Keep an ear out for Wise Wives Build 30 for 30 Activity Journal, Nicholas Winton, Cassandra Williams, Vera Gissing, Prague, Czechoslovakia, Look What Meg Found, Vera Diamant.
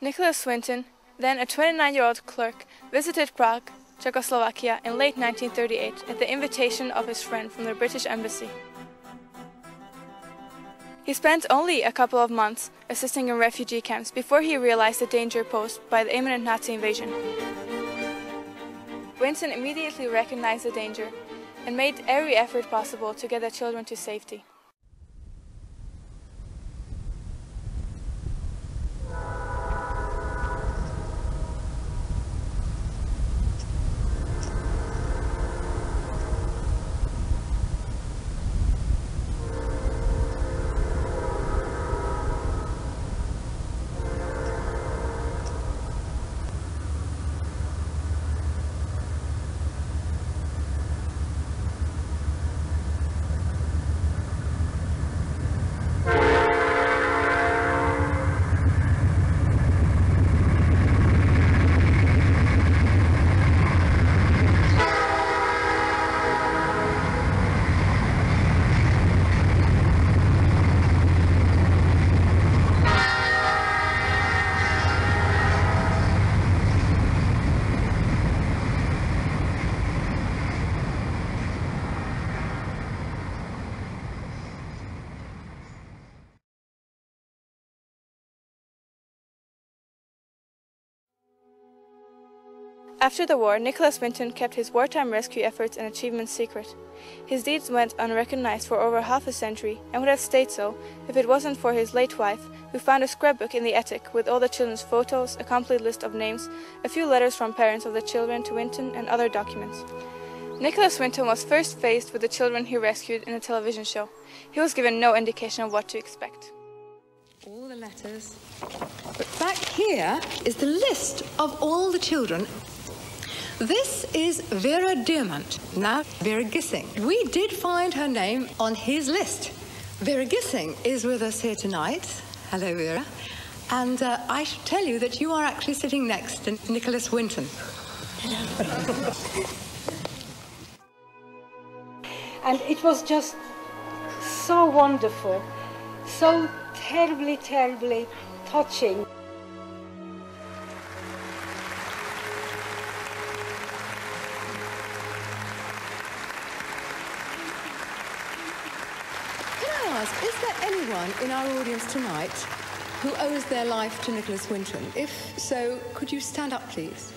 Nicholas Winton, then a 29-year-old clerk, visited Prague, Czechoslovakia in late 1938 at the invitation of his friend from the British Embassy. He spent only a couple of months assisting in refugee camps before he realized the danger posed by the imminent Nazi invasion. Winton immediately recognized the danger and made every effort possible to get the children to safety. After the war, Nicholas Winton kept his wartime rescue efforts and achievements secret. His deeds went unrecognized for over half a century, and would have stayed so if it wasn't for his late wife, who found a scrapbook in the attic with all the children's photos, a complete list of names, a few letters from parents of the children to Winton, and other documents. Nicholas Winton was first faced with the children he rescued in a television show. He was given no indication of what to expect. All the letters. But back here is the list of all the children. This is Vera Diamant, now Vera Gissing. We did find her name on his list. Vera Gissing is with us here tonight. Hello, Vera. And I should tell you that you are actually sitting next to Nicholas Winton. Hello. And it was just so wonderful, so terribly, terribly touching. Is there anyone in our audience tonight who owes their life to Nicholas Winton? If so, could you stand up, please?